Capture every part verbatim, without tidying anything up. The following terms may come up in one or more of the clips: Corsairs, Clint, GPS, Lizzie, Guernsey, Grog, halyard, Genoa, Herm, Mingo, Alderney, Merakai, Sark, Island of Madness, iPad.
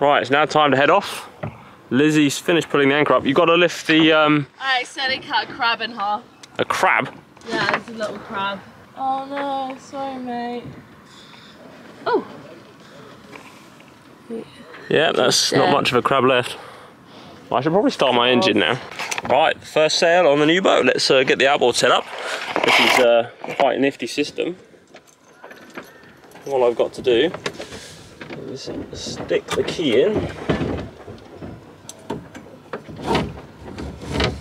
Right, it's now time to head off. Lizzie's finished pulling the anchor up. You've got to lift the... Um, I accidentally cut a crab in half. A crab? Yeah, it's a little crab. Oh no, sorry mate. Oh! Yeah, that's not much of a crab left. Well, I should probably start my engine now. Right, first sail on the new boat. Let's uh, get the outboard set up. This is uh, quite a nifty system. All I've got to do is stick the key in,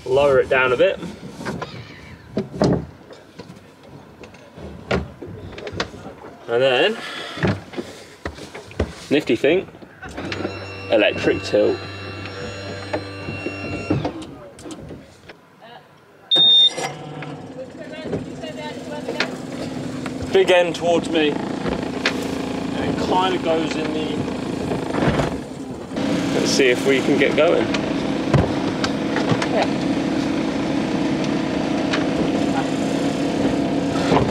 lower it down a bit, and then, nifty thing, electric tilt. Big end towards me, and it kind of goes in the... Let's see if we can get going. Okay.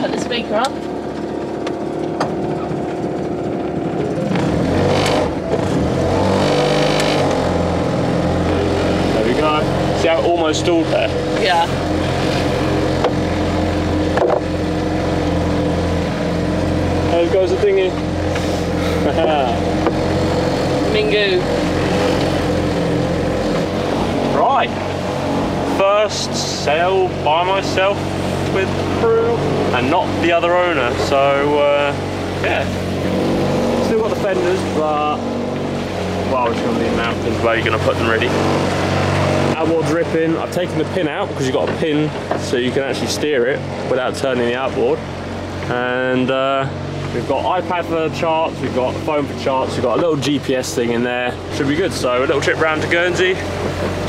Put the speaker on. There we go. See how it almost stalled there? Yeah. There goes the dinghy. Mingo. Right. First sail by myself with crew and not the other owner. So uh, yeah, still got the fenders, but well, it's gonna be mountains where you're gonna put them ready. Outboard's ripping. I've taken the pin out because you've got a pin, so you can actually steer it without turning the outboard. And Uh, we've got iPad for charts, we've got a phone for charts, we've got a little G P S thing in there. Should be good. So a little trip round to Guernsey,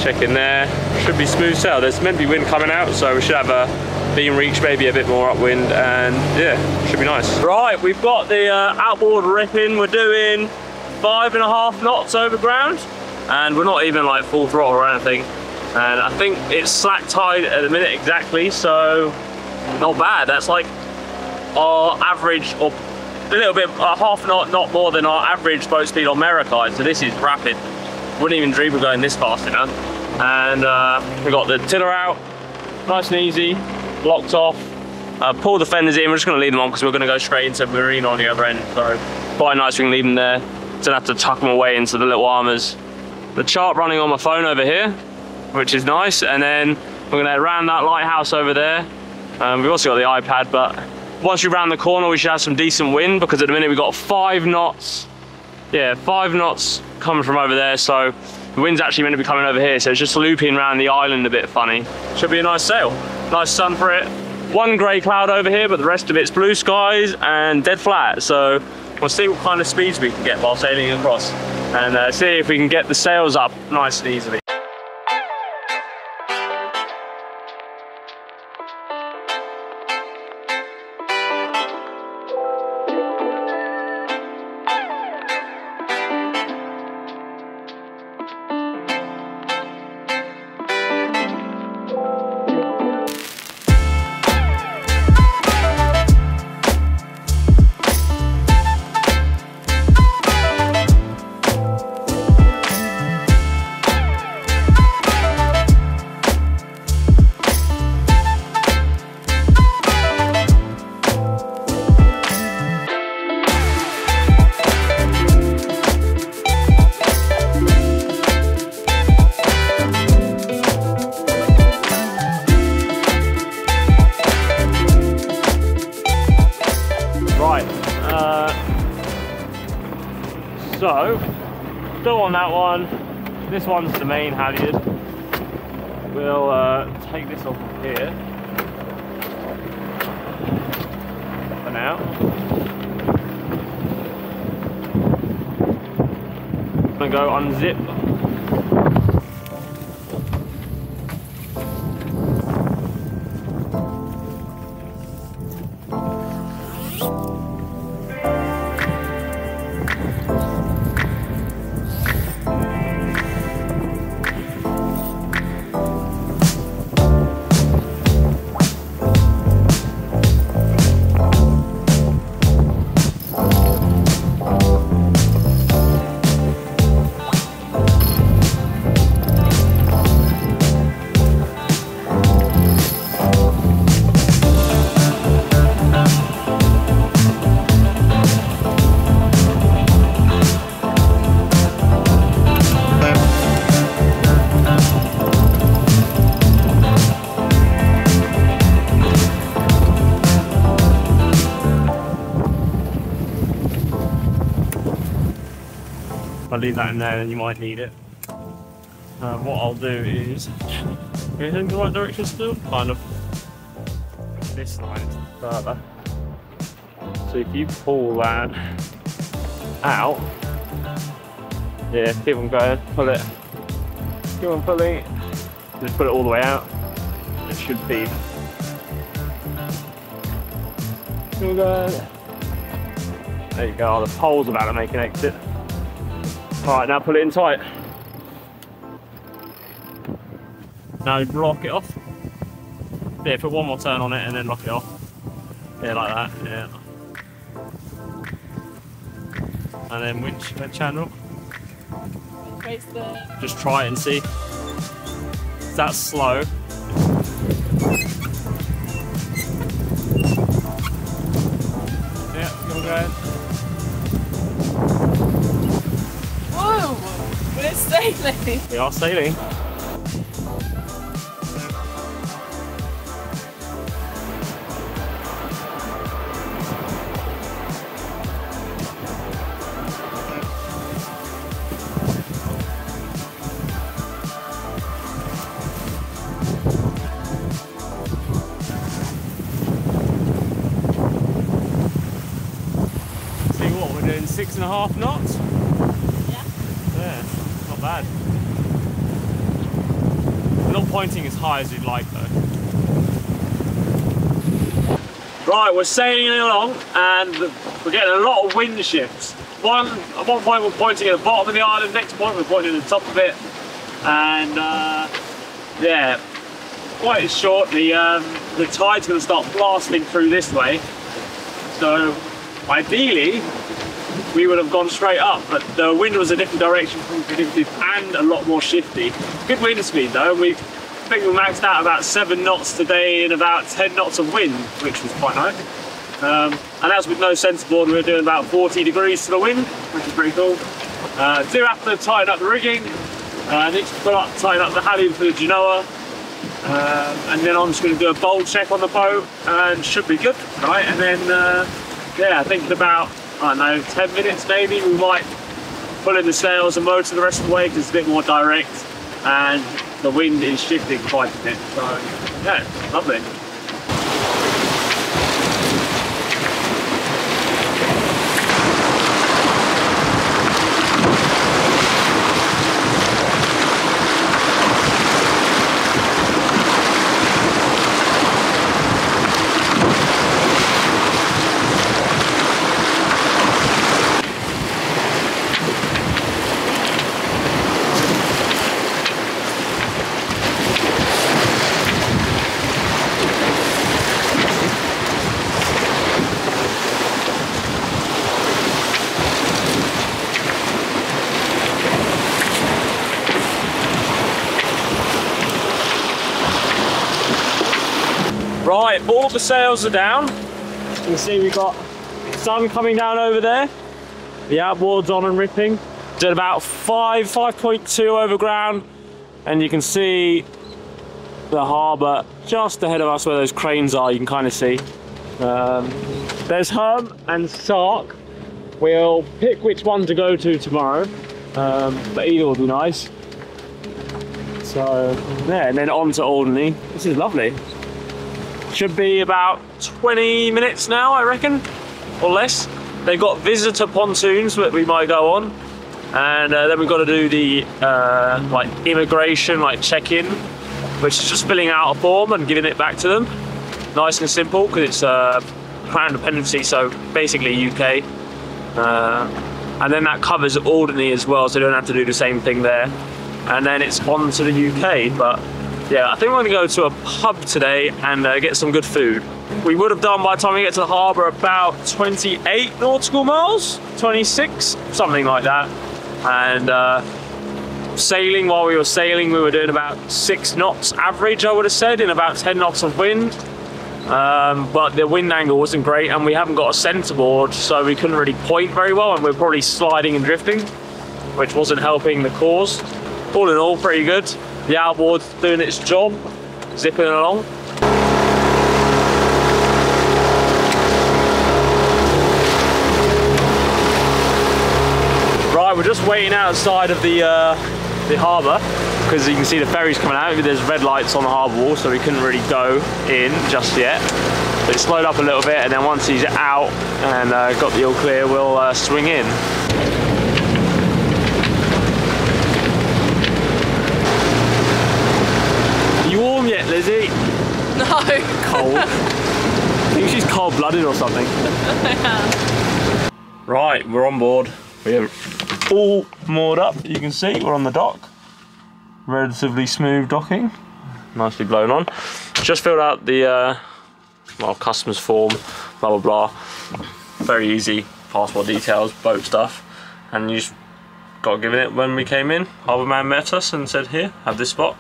check in there. Should be smooth sail. There's meant to be wind coming out, so we should have a beam reach, maybe a bit more upwind, and yeah, should be nice. Right, we've got the uh, outboard ripping. We're doing five and a half knots over ground, and we're not even like full throttle or anything. And I think it's slack tide at the minute exactly, so not bad. That's like our average, or a little bit, uh, half knot, not more than our average boat speed on Merakai, so this is rapid. Wouldn't even dream of going this fast enough. And uh, we got the tiller out, nice and easy, locked off. Uh, pull the fenders in, we're just going to leave them on because we're going to go straight into marine on the other end, so quite nice we can leave them there. Don't have to tuck them away into the little armors. The chart running on my phone over here, which is nice, and then we're going to round that lighthouse over there. Um, we've also got the iPad, but once we round the corner, we should have some decent wind because at the minute we've got five knots. Yeah, five knots coming from over there. So the wind's actually meant to be coming over here. So it's just looping around the island a bit funny. Should be a nice sail. Nice sun for it. One grey cloud over here, but the rest of it's blue skies and dead flat. So we'll see what kind of speeds we can get while sailing across and uh, see if we can get the sails up nice and easily. So, still on that one. This one's the main halyard. We'll uh, take this off here for now. I'm gonna go unzip. If I leave that in there, then you might need it. Uh, what I'll do is, are you in the right direction still? Kind of. This line is further. So if you pull that out, yeah, keep on going, pull it, keep on pulling, just put it all the way out. It should be. Keep on going. There you go. Oh, the pole's about to make an exit. All right, now pull it in tight. Now lock it off. Yeah, put one more turn on it and then lock it off. Yeah, like that. Yeah. And then which uh, channel? Raise the. Just try it and see. That's slow. Yeah, go ahead. Whoa! We're sailing. We are sailing. Six and a half knots? Yeah. Yeah, not bad. We're not pointing as high as you'd like though. Right, we're sailing along and we're getting a lot of wind shifts. One, at one point we're pointing at the bottom of the island, next point we're pointing at the top of it. And uh, yeah, quite short, the, um, the tide's going to start blasting through this way. So ideally, we would have gone straight up, but the wind was a different direction from predicted and a lot more shifty. Good wind speed though, and we think we maxed out about seven knots today and about ten knots of wind, which was quite nice. Um, and as with no centre board, we were doing about forty degrees to the wind, which is pretty cool. Uh, do have to tighten up the rigging, uh, need to pull up, tighten up the halyard for the Genoa, uh, and then I'm just going to do a bowl check on the boat, and should be good, right? And then, uh, yeah, I think in about, I don't know, ten minutes maybe, we might pull in the sails and motor the rest of the way because it's a bit more direct and the wind is shifting quite a bit, so yeah, lovely. Right, all the sails are down. You can see we've got sun coming down over there. The outboard's on and ripping. Did about five, five point two over ground. And you can see the harbour just ahead of us where those cranes are, you can kind of see. Um, there's Herm and Sark. We'll pick which one to go to tomorrow. Um, but either will be nice. So, yeah, and then on to Alderney. This is lovely. Should be about twenty minutes now, I reckon, or less. They've got visitor pontoons that we might go on, and uh, then we've got to do the uh, like immigration, like check-in, which is just filling out a form and giving it back to them. Nice and simple because it's a Crown dependency, so basically U K. Uh, and then that covers Alderney as well, so you don't have to do the same thing there. And then it's on to the U K, but. Yeah, I think we're going to go to a pub today and uh, get some good food. We would have done by the time we get to the harbour about twenty-eight nautical miles, twenty-six, something like that. And uh, sailing, while we were sailing, we were doing about six knots average, I would have said, in about ten knots of wind. Um, but the wind angle wasn't great and we haven't got a centre board, so we couldn't really point very well and we're probably sliding and drifting, which wasn't helping the cause. All in all, pretty good. The outboard's doing its job, zipping along. Right, we're just waiting outside of the uh, the harbour, because you can see the ferries coming out. There's red lights on the harbour wall, so we couldn't really go in just yet. But it slowed up a little bit, and then once he's out and uh, got the all clear, we'll uh, swing in. Are you warm yet, Lizzie? No. Cold. I think she's cold-blooded or something. Yeah. Right, we're on board. We're all moored up. You can see we're on the dock. Relatively smooth docking, nicely blown on. Just filled out the uh, well, customs form, blah blah blah. Very easy, passport details, boat stuff, and you just got given it when we came in. Harbour man met us and said, "Here, have this spot,"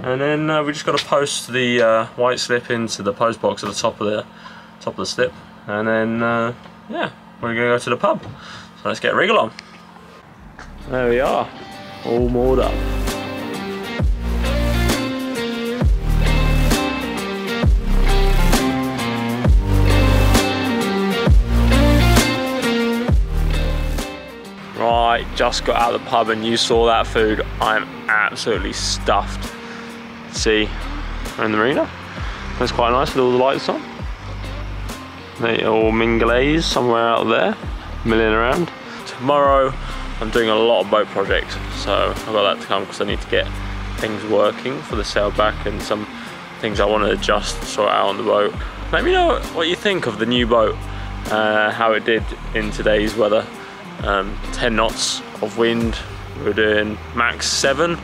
and then uh, we just got to post the uh, white slip into the post box at the top of the top of the slip, and then uh, yeah, we're going to go to the pub. So let's get a wriggle on. There we are, all moored up. Right, just got out of the pub and you saw that food. I'm absolutely stuffed. See, we're in the marina. That's quite nice with all the lights on. They all Mingalays somewhere out there, milling around. Tomorrow, I'm doing a lot of boat projects, so I've got that to come because I need to get things working for the sail back and some things I want to adjust, sort out on the boat. Let me know what you think of the new boat, uh, how it did in today's weather. Um, ten knots of wind, we were doing max seven,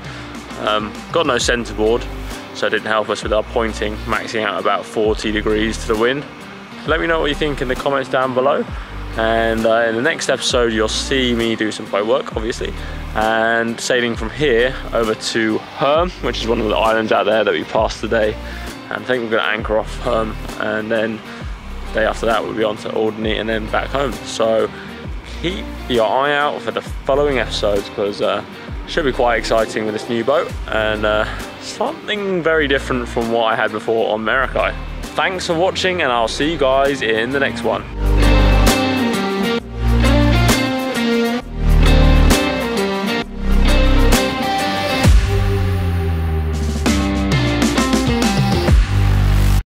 um, got no centre board, so it didn't help us with our pointing, maxing out about forty degrees to the wind. Let me know what you think in the comments down below, and uh, in the next episode you'll see me do some boat work obviously, and sailing from here over to Herm, which is one of the islands out there that we passed today, and I think we're going to anchor off Herm, and then the day after that we'll be on to Alderney and then back home. So keep your eye out for the following episodes, because it uh, should be quite exciting with this new boat, and uh, something very different from what I had before on Merakai. Thanks for watching, and I'll see you guys in the next one.